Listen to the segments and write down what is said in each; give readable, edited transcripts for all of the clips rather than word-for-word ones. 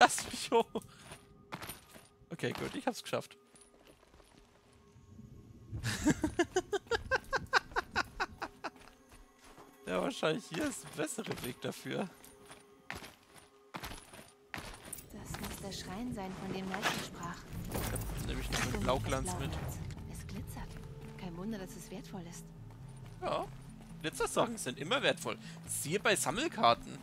Lass mich hoch. Okay, gut, ich hab's geschafft. Ja, wahrscheinlich hier ist ein besserer Weg dafür. Das muss der Schrein sein, von dem Layton sprach. Ich nehme ich noch einen Blauglanz mit. Es glitzert. Kein Wunder, dass es wertvoll ist. Ja, Glitzersachen sind immer wertvoll. Siehe bei Sammelkarten.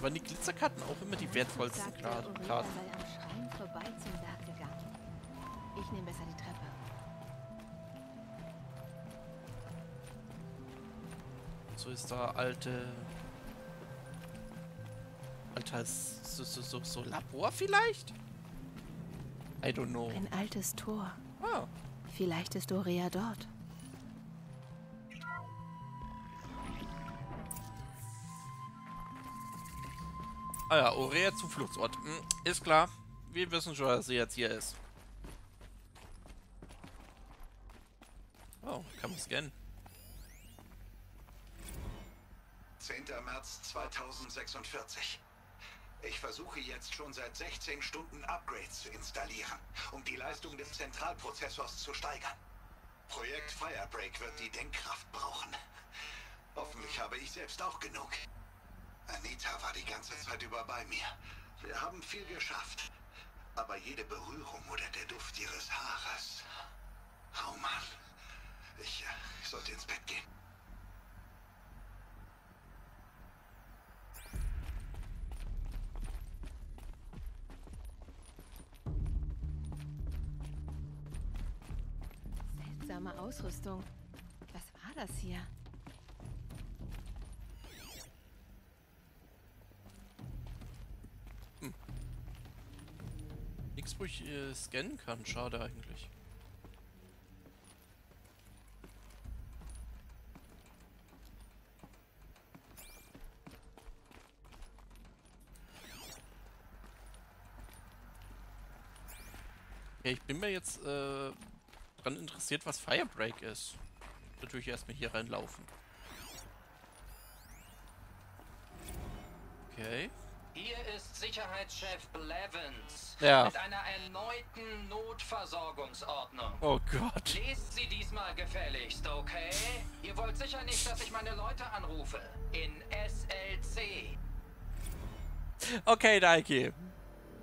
Waren die Glitzerkarten auch immer die wertvollsten Karten? Ich am Schrein vorbei zum Berg gegangen. Ich nehme besser die Treppe. So ist da altes so Labor vielleicht? I don't know. Ein altes Tor. Ah. Vielleicht ist Dorea dort. Ah ja, Orea Zufluchtsort. Ist klar. Wir wissen schon, dass sie jetzt hier ist. Oh, kann man scannen. 10. März 2046. Ich versuche jetzt schon seit 16 Stunden Upgrades zu installieren, um die Leistung des Zentralprozessors zu steigern. Projekt Firebreak wird die Denkkraft brauchen. Hoffentlich habe ich selbst auch genug. Anita war die ganze Zeit über bei mir. Wir haben viel geschafft. Aber jede Berührung oder der Duft ihres Haares... Oh Mann. Ich sollte ins Bett gehen. Seltsame Ausrüstung. Was war das hier? Nichts, wo ich scannen kann. Schade eigentlich. Okay, ich bin mir jetzt daran interessiert, was Firebreak ist. Natürlich erstmal hier reinlaufen. Okay. Hier ist Sicherheitschef Blevins mit einer erneuten Notversorgungsordnung. Oh Gott. Lest sie diesmal gefälligst, okay? Ihr wollt sicher nicht, dass ich meine Leute anrufe. In SLC. Okay, Nike.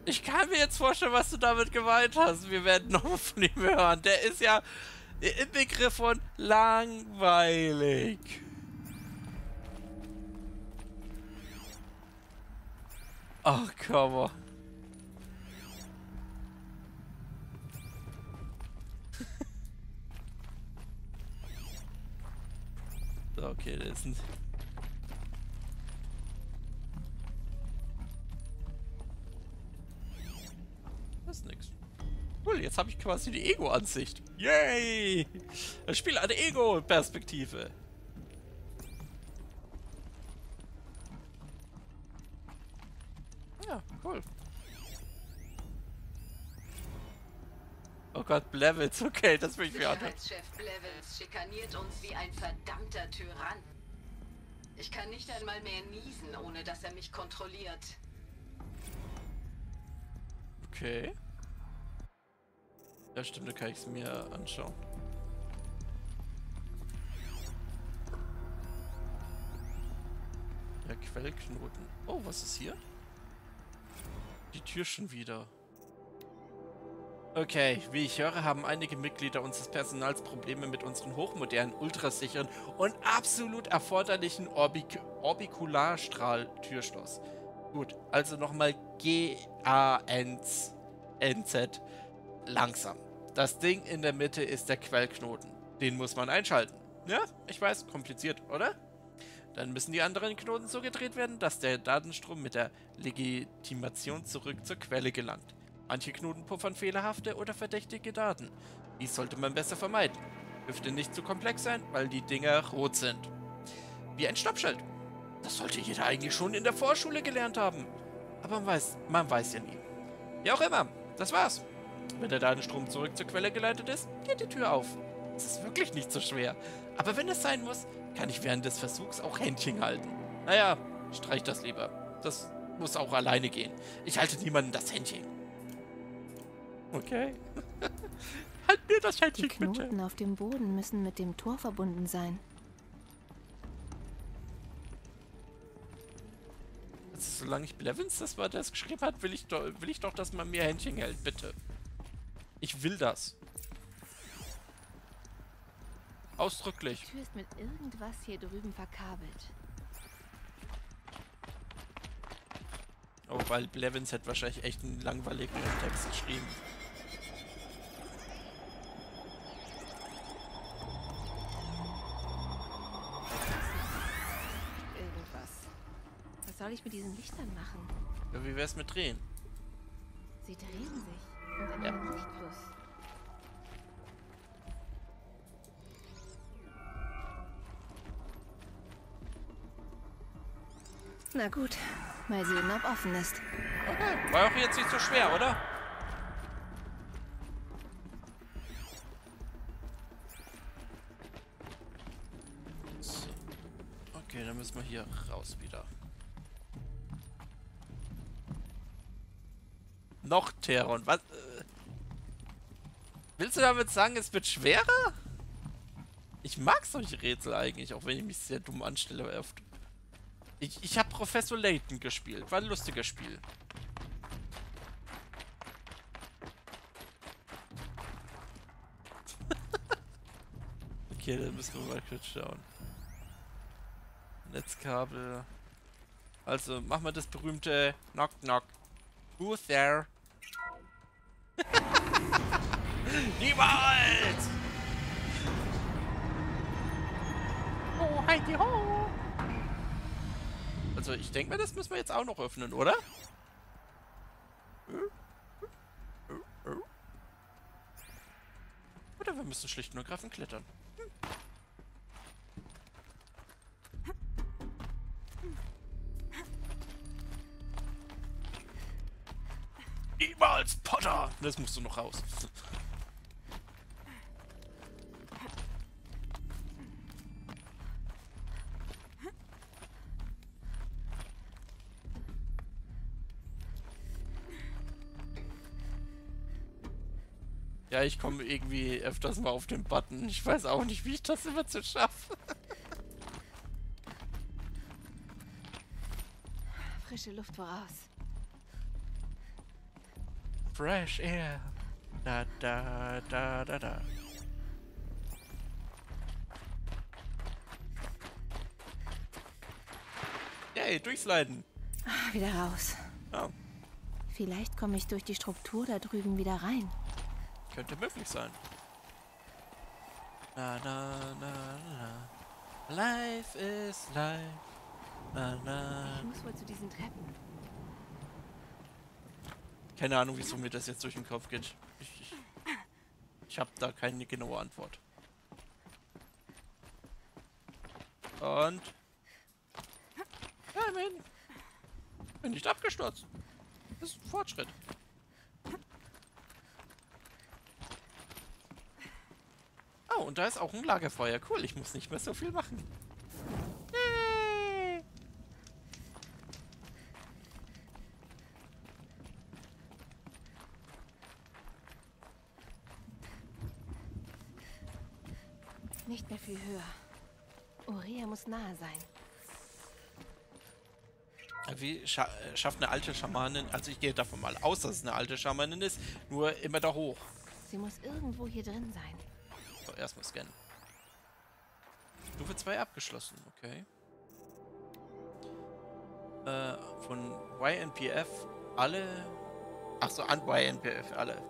Ich kann mir jetzt vorstellen, was du damit gemeint hast. Wir werden noch von ihm hören. Der ist ja im Begriff von langweilig. Oh, come on. So, okay, das ist ein... Das ist nix. Cool, jetzt habe ich quasi die Ego-Ansicht. Yay! Das Spiel hat eine Ego-Perspektive. Ja, cool. Oh Gott, Blevins, okay, das will ich mir anhören. Sicherheitschef Blevins schikaniert uns wie ein verdammter Tyrann. Ich kann nicht einmal mehr niesen, ohne dass er mich kontrolliert. Okay. Ja, stimmt, da kann ich es mir anschauen. Ja, Quellknoten. Oh, was ist hier? Die Tür schon wieder. Okay, wie ich höre, haben einige Mitglieder unseres Personals Probleme mit unseren hochmodernen, ultrasicheren und absolut erforderlichen Orbikularstrahl-Türschloss. Gut, also nochmal GANZ. Langsam. Das Ding in der Mitte ist der Quellknoten. Den muss man einschalten. Ja, ich weiß, kompliziert, oder? Dann müssen die anderen Knoten so gedreht werden, dass der Datenstrom mit der Legitimation zurück zur Quelle gelangt. Manche Knoten puffern fehlerhafte oder verdächtige Daten. Dies sollte man besser vermeiden. Dürfte nicht zu komplex sein, weil die Dinger rot sind. Wie ein Stoppschild. Das sollte jeder eigentlich schon in der Vorschule gelernt haben. Aber man weiß ja nie. Wie auch immer, das war's. Wenn der Datenstrom zurück zur Quelle geleitet ist, geht die Tür auf. Es ist wirklich nicht so schwer. Aber wenn es sein muss, kann ich während des Versuchs auch Händchen halten. Naja, streich das lieber. Das muss auch alleine gehen. Ich halte niemandem das Händchen. Okay. Halt mir das Händchen, bitte. Die Knoten bitte auf dem Boden müssen mit dem Tor verbunden sein. Also, solange ich Blevins das geschrieben hat, will ich doch, dass man mir Händchen hält, bitte. Ich will das. Ausdrücklich. Die Tür ist mit irgendwas hier drüben verkabelt. Oh, weil Blevins hätte wahrscheinlich echt einen langweiligen Text geschrieben. Irgendwas. Was soll ich mit diesen Lichtern machen? Ja, wie wär's mit drehen? Sie drehen sich und ändern den Lichtfluss. Na gut. Mal sehen, ob offen ist. Okay, war auch jetzt nicht so schwer, oder? So. Okay, dann müssen wir hier raus wieder. Noch Terron, was? Willst du damit sagen, es wird schwerer? Ich mag solche Rätsel eigentlich, auch wenn ich mich sehr dumm anstelle oft. Ich habe Professor Layton gespielt. War ein lustiges Spiel. Okay, dann müssen wir mal kurz schauen. Netzkabel. Also, machen wir das berühmte Knock Knock. Who's there? Niemals! Oh, heidi ho! Also ich denke mal, das müssen wir jetzt auch noch öffnen, oder? Oder wir müssen schlicht und ergreifend klettern. Niemals, Potter! Das musst du noch raus. Ja, ich komme irgendwie öfters mal auf den Button. Ich weiß auch nicht, wie ich das immer zu schaffe. Frische Luft voraus. Fresh air. Da, da, da, da, da. Yay, durchsliden. Ach, wieder raus. Oh. Vielleicht komme ich durch die Struktur da drüben wieder rein. Könnte möglich sein. Na, na, na, na. Life is life. Na, na. Ich muss wohl zu diesen Treppen. Keine Ahnung, wieso mir das jetzt durch den Kopf geht. Ich habe da keine genaue Antwort. Und... Ja, immerhin. Bin nicht abgestürzt. Das ist ein Fortschritt. Und da ist auch ein Lagerfeuer. Cool, ich muss nicht mehr so viel machen. Yay. Nicht mehr viel höher. Aurea muss nahe sein. Wie schafft eine alte Schamanin... Also ich gehe davon mal aus, dass es eine alte Schamanin ist. Nur immer da hoch. Sie muss irgendwo hier drin sein. Erstmal scannen. Stufe 2 abgeschlossen, okay. Von YNPF alle... Achso, an YNPF alle.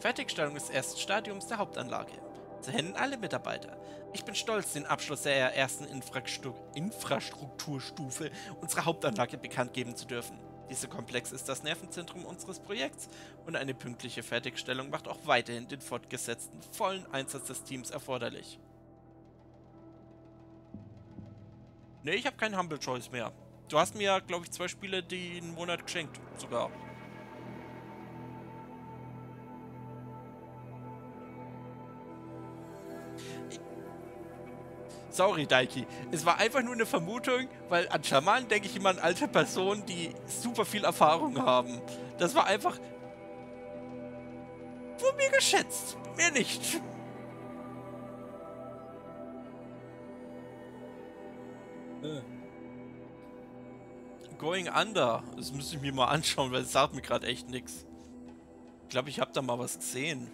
Fertigstellung des ersten Stadiums der Hauptanlage. Zu Händen alle Mitarbeiter. Ich bin stolz, den Abschluss der ersten Infrastrukturstufe unserer Hauptanlage bekannt geben zu dürfen. Dieser Komplex ist das Nervenzentrum unseres Projekts und eine pünktliche Fertigstellung macht auch weiterhin den fortgesetzten vollen Einsatz des Teams erforderlich. Ne, ich habe keinen Humble Choice mehr. Du hast mir, glaube ich, 2 Spiele den Monat geschenkt, sogar. Sorry, Daiki. Es war einfach nur eine Vermutung, weil an Schamanen denke ich immer an alte Personen, die super viel Erfahrung haben. Das war einfach von mir geschätzt. Mehr nicht. Going Under. Das müsste ich mir mal anschauen, weil es sagt mir gerade echt nichts. Ich glaube, ich habe da mal was gesehen.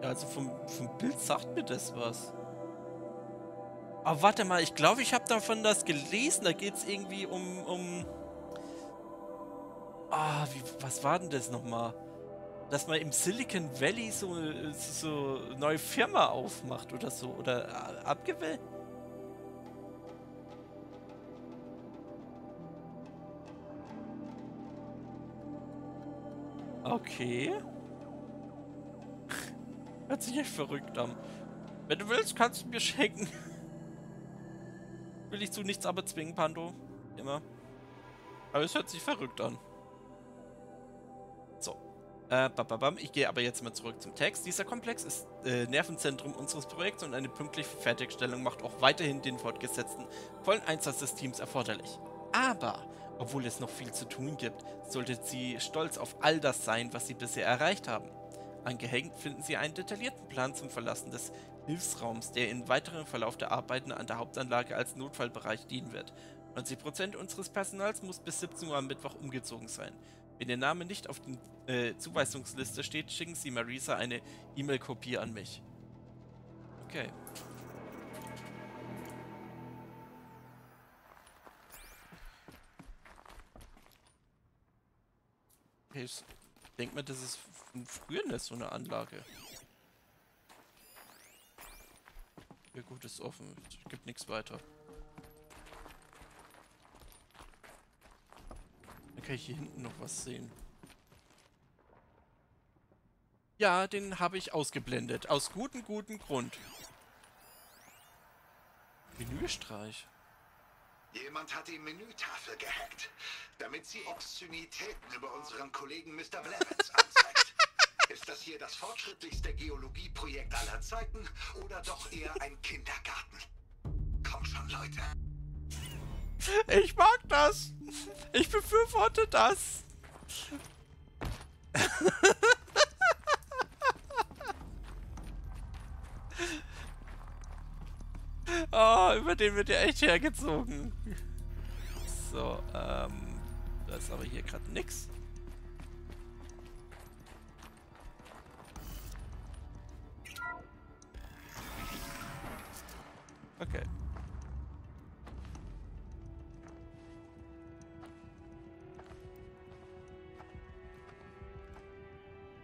Ja, also vom Bild sagt mir das was. Aber warte mal, ich glaube, ich habe davon das gelesen. Da geht es irgendwie um... Ah, was war denn das nochmal? Dass man im Silicon Valley so eine neue Firma aufmacht oder so. Oder abgewählt? Okay. Hört sich echt verrückt an. Wenn du willst, kannst du mir schenken. Will ich zu nichts aber zwingen, Pando. Immer. Aber es hört sich verrückt an. So. Ich gehe aber jetzt mal zurück zum Text. Dieser Komplex ist Nervenzentrum unseres Projekts und eine pünktliche Fertigstellung macht auch weiterhin den fortgesetzten vollen Einsatz des Teams erforderlich. Aber, obwohl es noch viel zu tun gibt, sollte sie stolz auf all das sein, was sie bisher erreicht haben. Angehängt finden Sie einen detaillierten Plan zum Verlassen des Hilfsraums, der im weiteren Verlauf der Arbeiten an der Hauptanlage als Notfallbereich dienen wird. 90% unseres Personals muss bis 17 Uhr am Mittwoch umgezogen sein. Wenn Ihr Name nicht auf der Zuweisungsliste steht, schicken Sie Marisa eine E-Mail-Kopie an mich. Okay. Okay, ich denke mal, das ist von früher nicht so eine Anlage. Ja gut, ist offen. Gibt nichts weiter. Dann kann ich hier hinten noch was sehen. Ja, den habe ich ausgeblendet. Aus gutem Grund. Menüstreich. Jemand hat die Menütafel gehackt, damit sie Obszönitäten über unseren Kollegen Mr. Blevins anzeigt. Ist das hier das fortschrittlichste Geologieprojekt aller Zeiten oder doch eher ein Kindergarten? Komm schon, Leute. Ich mag das. Ich befürworte das. Oh, über den wird ja echt hergezogen. So, da ist aber hier gerade nix. Okay.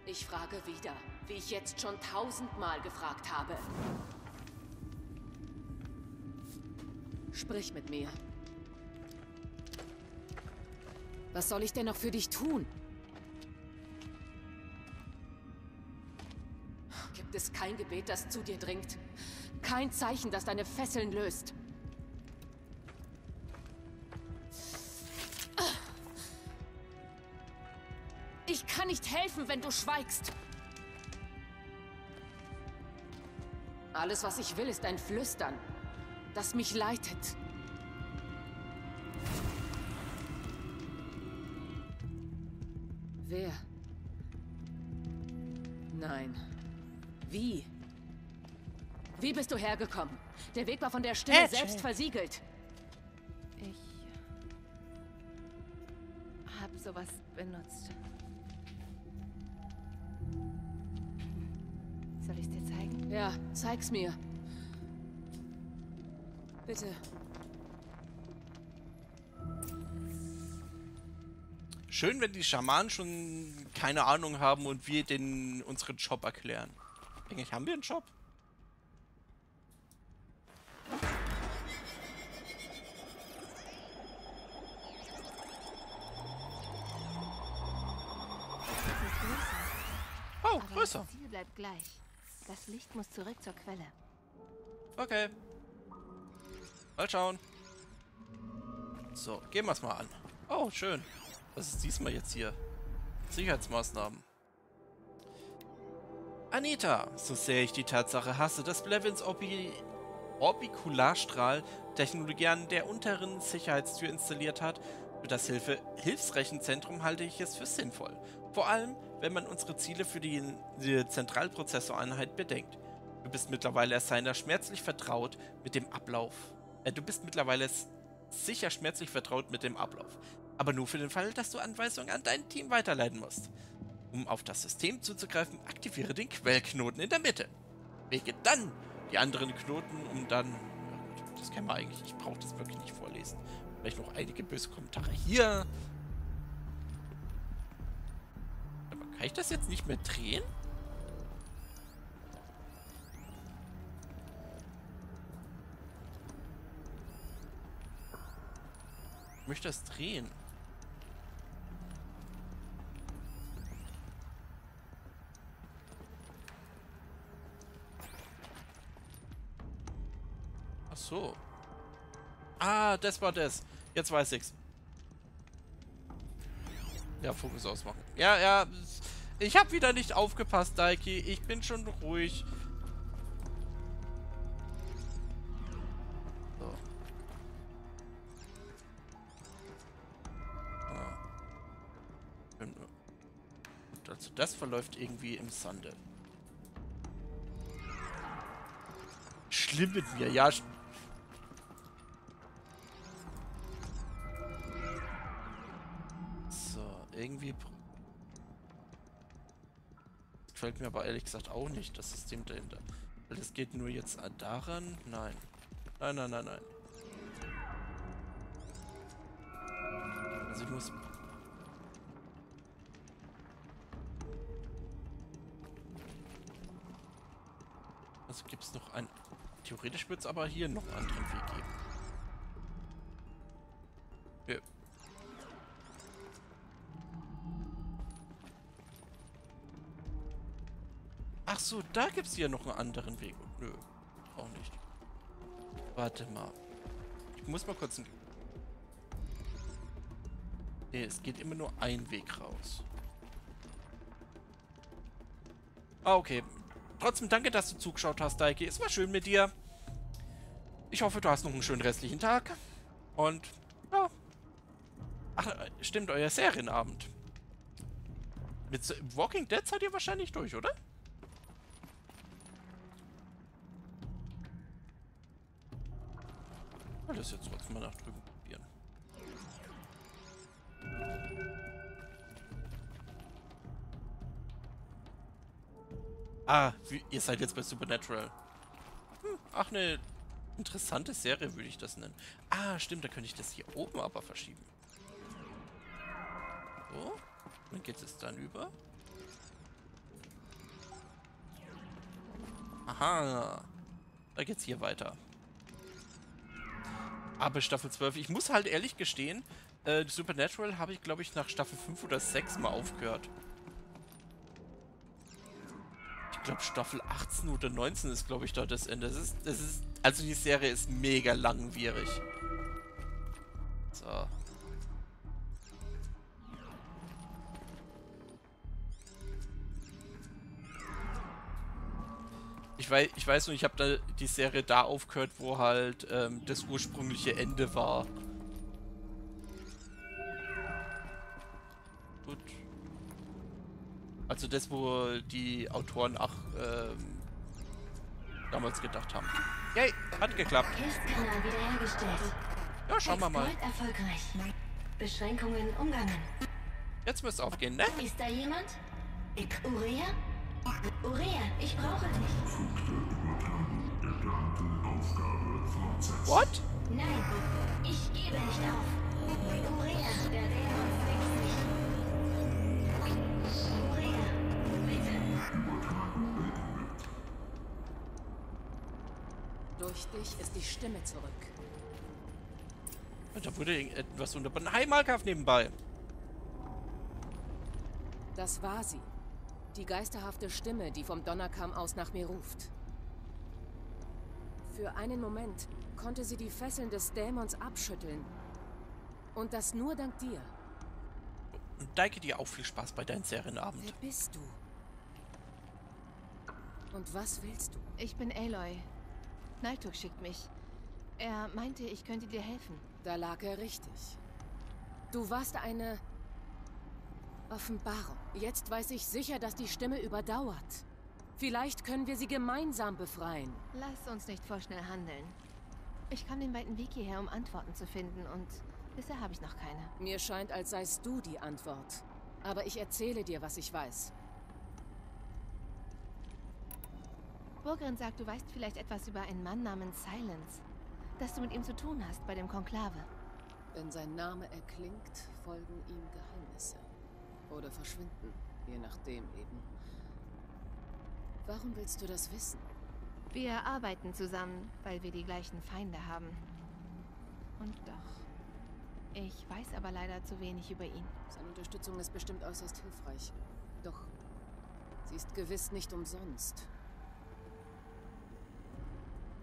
Ich frage wieder, wie ich jetzt schon 1000-mal gefragt habe. Sprich mit mir. Was soll ich denn noch für dich tun? Gibt es kein Gebet, das zu dir dringt? Kein Zeichen, das deine Fesseln löst. Ich kann nicht helfen, wenn du schweigst. Alles, was ich will, ist ein Flüstern, das mich leitet. Wer? Nein. Wie? Wie bist du hergekommen? Der Weg war von der Stimme selbst versiegelt. Ich habe sowas benutzt. Soll ich es dir zeigen? Ja, zeig's mir. Bitte. Schön, wenn die Schamanen schon keine Ahnung haben und wir unseren Job erklären. Eigentlich haben wir einen Job. Größer. Das Ziel bleibt gleich. Das Licht muss zurück zur Quelle. Okay. Mal schauen. So, gehen wir es mal an. Oh, schön. Was ist diesmal jetzt hier? Sicherheitsmaßnahmen. Anita, so sehr ich die Tatsache hasse, dass Blevins Orbikularstrahl Technologie an der unteren Sicherheitstür installiert hat, für das Hilfsrechenzentrum halte ich es für sinnvoll. Vor allem, wenn man unsere Ziele für die Zentralprozessoreinheit bedenkt. Du bist mittlerweile sicher schmerzlich vertraut mit dem Ablauf. Aber nur für den Fall, dass du Anweisungen an dein Team weiterleiten musst. Um auf das System zuzugreifen, aktiviere den Quellknoten in der Mitte. Wege dann die anderen Knoten, um dann... Ja gut, das kennen wir eigentlich. Ich brauche das wirklich nicht vorlesen. Vielleicht noch einige böse Kommentare hier. Aber kann ich das jetzt nicht mehr drehen? Ich möchte das drehen. Ach so. Ah, das war das. Jetzt weiß ich's. Ja, Fokus ausmachen. Ja, ja. Ich habe wieder nicht aufgepasst, Daiki. Ich bin schon ruhig. Das verläuft irgendwie im Sande. Schlimm mit mir, ja. So, irgendwie... Das gefällt mir aber ehrlich gesagt auch nicht, das System dahinter. Weil das geht nur jetzt daran? Nein. Nein, nein, nein, nein. Also ich muss... Also gibt es noch einen... Theoretisch wird es aber hier noch einen anderen Weg geben. Ja. Ach so, da gibt es hier noch einen anderen Weg. Nö, auch nicht. Warte mal. Ich muss mal kurz... Nee, es geht immer nur ein Weg raus. Ah, okay. Trotzdem danke, dass du zugeschaut hast, Daiki. Es war schön mit dir. Ich hoffe, du hast noch einen schönen restlichen Tag. Und, ja. Ach, stimmt, euer Serienabend. Mit Walking Dead seid ihr wahrscheinlich durch, oder? Ich will das jetzt trotzdem mal nach drüben probieren. Ah, ihr seid jetzt bei Supernatural. Hm, ach, eine interessante Serie würde ich das nennen. Ah, stimmt, da könnte ich das hier oben aber verschieben. So, dann geht es dann über. Aha, da geht's hier weiter. Aber Staffel 12, ich muss halt ehrlich gestehen, Supernatural habe ich, glaube ich, nach Staffel 5 oder 6 mal aufgehört. Ich glaube, Staffel 18 oder 19 ist, glaube ich, da das Ende. Also die Serie ist mega langwierig. So. Ich weiß nur, ich habe da die Serie da aufgehört, wo halt das ursprüngliche Ende war. Gut. Also das, wo die Autoren auch damals gedacht haben. Yay, hat geklappt. Testkanal wiederhergestellt. Ja, schauen wir mal. Erfolgreich. Beschränkungen umgangen. Jetzt müsste es aufgehen, ne? Ist da jemand? Urea? Urea, ich brauche dich. What? Nein, ich gebe nicht auf. Urea, der Reaktor nicht. Durch dich ist die Stimme zurück. Da wurde irgendetwas unterbrochen. Hi, Markaf nebenbei. Das war sie. Die geisterhafte Stimme, die vom Donnerkamm aus nach mir ruft. Für einen Moment konnte sie die Fesseln des Dämons abschütteln. Und das nur dank dir. Danke dir auch, viel Spaß bei deinem Serienabend. Wer bist du? Und was willst du? Ich bin Aloy. Naltuk schickt mich. Er meinte, ich könnte dir helfen. Da lag er richtig. Du warst eine Offenbarung. Jetzt weiß ich sicher, dass die Stimme überdauert. Vielleicht können wir sie gemeinsam befreien. Lass uns nicht vorschnell handeln. Ich kam den weiten Weg hierher, um Antworten zu finden, und bisher habe ich noch keine. Mir scheint, als seist du die Antwort. Aber ich erzähle dir, was ich weiß. Burgrin sagt, du weißt vielleicht etwas über einen Mann namens Silence. Dass du mit ihm zu tun hast bei dem Konklave. Wenn sein Name erklingt, folgen ihm Geheimnisse. Oder verschwinden, je nachdem eben. Warum willst du das wissen? Wir arbeiten zusammen, weil wir die gleichen Feinde haben. Und doch. Ich weiß aber leider zu wenig über ihn. Seine Unterstützung ist bestimmt äußerst hilfreich. Doch sie ist gewiss nicht umsonst.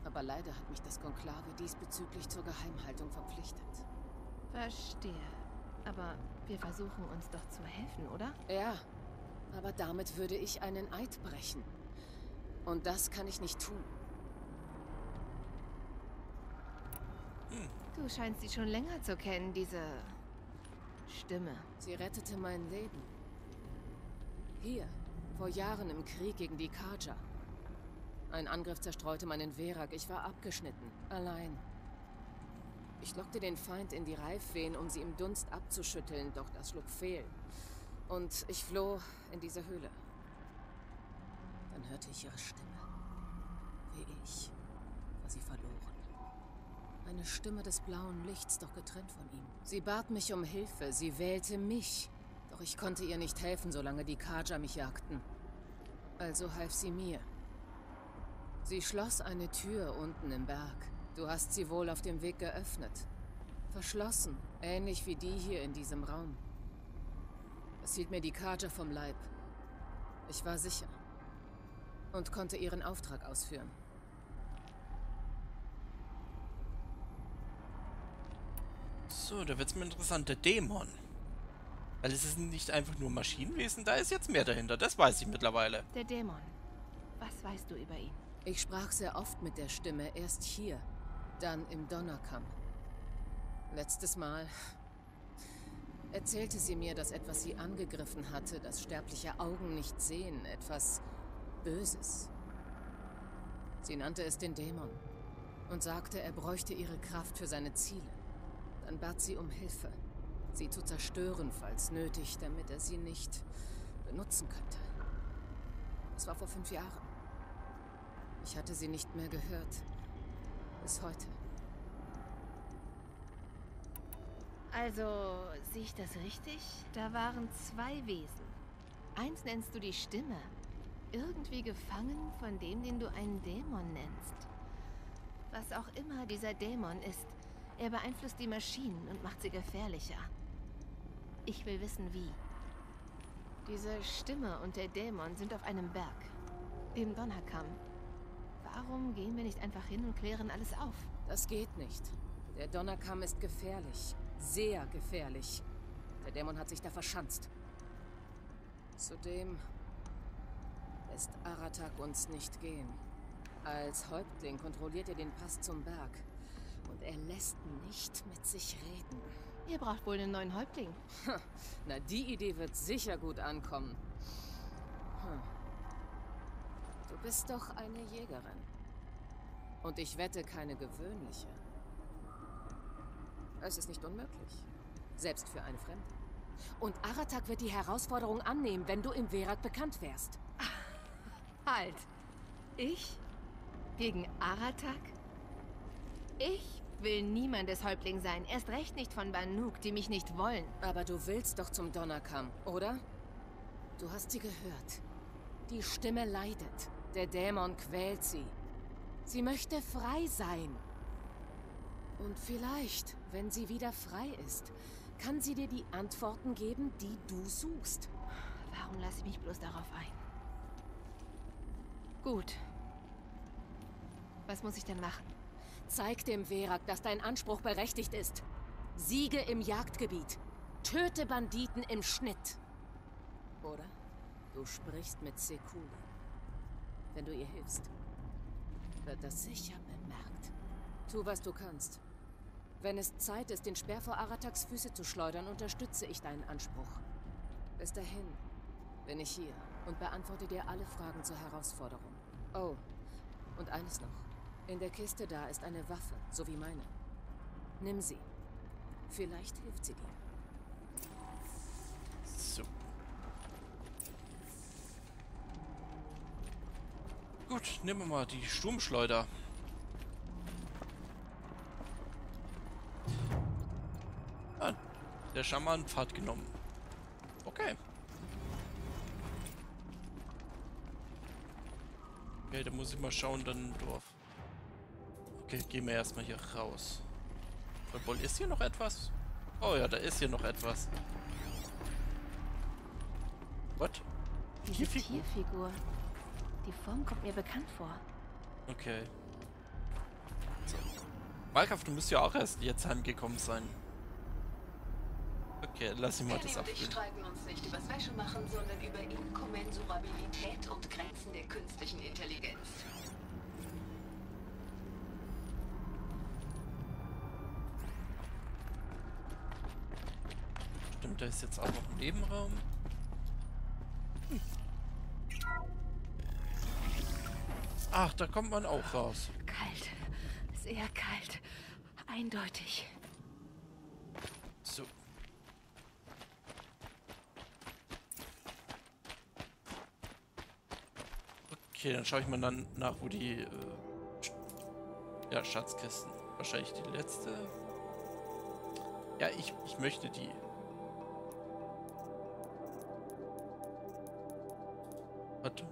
Aber leider hat mich das Konklave diesbezüglich zur Geheimhaltung verpflichtet. Verstehe. Aber wir versuchen uns doch zu helfen, oder? Ja, aber damit würde ich einen Eid brechen. Und das kann ich nicht tun. Du scheinst sie schon länger zu kennen, diese Stimme. Sie rettete mein Leben. Hier, vor Jahren im Krieg gegen die Karja. Ein Angriff zerstreute meinen Werak. Ich war abgeschnitten, allein. Ich lockte den Feind in die Reifwehen, um sie im Dunst abzuschütteln, doch das schlug fehl. Und ich floh in diese Höhle. Dann hörte ich ihre Stimme. Wie ich war sie verloren. Eine Stimme des blauen Lichts, doch getrennt von ihm. Sie bat mich um Hilfe, sie wählte mich. Doch ich konnte ihr nicht helfen, solange die Karja mich jagten. Also half sie mir. Sie schloss eine Tür unten im Berg. Du hast sie wohl auf dem Weg geöffnet. Verschlossen, ähnlich wie die hier in diesem Raum. Es hielt mir die Karja vom Leib. Ich war sicher. Und konnte ihren Auftrag ausführen. So, da wird's mir interessant, der Dämon. Weil es ist nicht einfach nur Maschinenwesen, da ist jetzt mehr dahinter. Das weiß ich mittlerweile. Der Dämon. Was weißt du über ihn? Ich sprach sehr oft mit der Stimme, erst hier, dann im Donnerkamm. Letztes Mal erzählte sie mir, dass etwas sie angegriffen hatte, das sterbliche Augen nicht sehen, etwas Böses. Sie nannte es den Dämon und sagte, er bräuchte ihre Kraft für seine Ziele. Dann bat sie um Hilfe, sie zu zerstören, falls nötig, damit er sie nicht benutzen könnte. Es war vor 5 Jahren. Ich hatte sie nicht mehr gehört. Bis heute. Also, sehe ich das richtig? Da waren 2 Wesen. Eins nennst du die Stimme. Irgendwie gefangen von dem, den du einen Dämon nennst. Was auch immer dieser Dämon ist, er beeinflusst die Maschinen und macht sie gefährlicher. Ich will wissen, wie. Diese Stimme und der Dämon sind auf einem Berg. Dem Donnerkamm. Warum gehen wir nicht einfach hin und klären alles auf? Das geht nicht. Der Donnerkamm ist gefährlich. Sehr gefährlich. Der Dämon hat sich da verschanzt. Zudem lässt Aratak uns nicht gehen. Als Häuptling kontrolliert er den Pass zum Berg. Und er lässt nicht mit sich reden. Ihr braucht wohl einen neuen Häuptling. Na, die Idee wird sicher gut ankommen. Du bist doch eine Jägerin. Und ich wette, keine gewöhnliche. Es ist nicht unmöglich. Selbst für eine Fremde. Und Aratak wird die Herausforderung annehmen, wenn du im Werat bekannt wärst. Halt! Ich? Gegen Aratak? Ich will niemandes Häuptling sein. Erst recht nicht von Banuk, die mich nicht wollen. Aber du willst doch zum Donnerkamm, oder? Du hast sie gehört. Die Stimme leidet. Der Dämon quält sie. Sie möchte frei sein. Und vielleicht, wenn sie wieder frei ist, kann sie dir die Antworten geben, die du suchst. Warum lasse ich mich bloß darauf ein? Gut. Was muss ich denn machen? Zeig dem Werat, dass dein Anspruch berechtigt ist. Siege im Jagdgebiet. Töte Banditen im Schnitt. Oder? Du sprichst mit Sekula. Wenn du ihr hilfst, wird das sicher bemerkt. Tu, was du kannst. Wenn es Zeit ist, den Speer vor Arataks Füße zu schleudern, unterstütze ich deinen Anspruch. Bis dahin bin ich hier und beantworte dir alle Fragen zur Herausforderung. Oh, und eines noch. In der Kiste da ist eine Waffe, so wie meine. Nimm sie. Vielleicht hilft sie dir. So. Gut, nehmen wir mal die Sturmschleuder. Ah, der Schaman Pfad genommen. Okay. Okay, da muss ich mal schauen, dann im Dorf. Okay, gehen wir erstmal hier raus. Obwohl, ist hier noch etwas? Oh ja, da ist hier noch etwas. What? Diese Tierfigur. Die Form kommt mir bekannt vor. Okay. So. Markaf, du müsst ja auch erst jetzt heimgekommen sein. Okay, lass ihn mal das abspielen. Wir streiten uns nicht übers Wäschemachen, sondern über Inkommensurabilität und Grenzen der künstlichen Intelligenz. Stimmt, da ist jetzt auch noch ein Nebenraum. Ach, da kommt man auch raus. Kalt. Sehr kalt. Eindeutig. So. Okay, dann schaue ich mal dann nach, wo die ja, Schatzkisten. Wahrscheinlich die letzte. Ja, ich möchte die. Warte.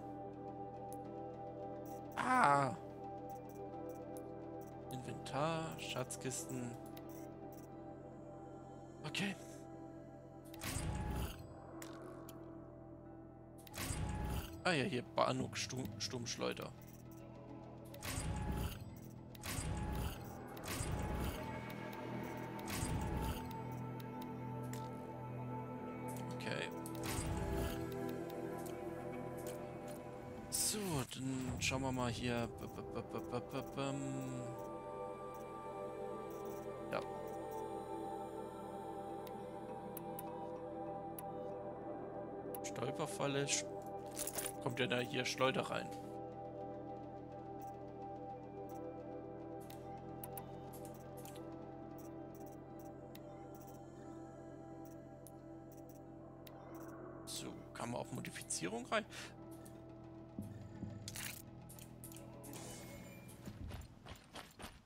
Ah! Inventar, Schatzkisten. Okay. Ah ja, hier, Banuk, Sturmschleuder. Okay. So, dann schauen wir mal hier. Ja. Stolperfalle. Kommt ja da hier Schleuder rein. So, kann man auf Modifizierung rein?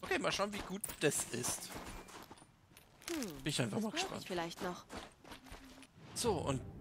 Okay, mal schauen, wie gut das ist. Bin ich einfach mal gespannt. Vielleicht noch. So, und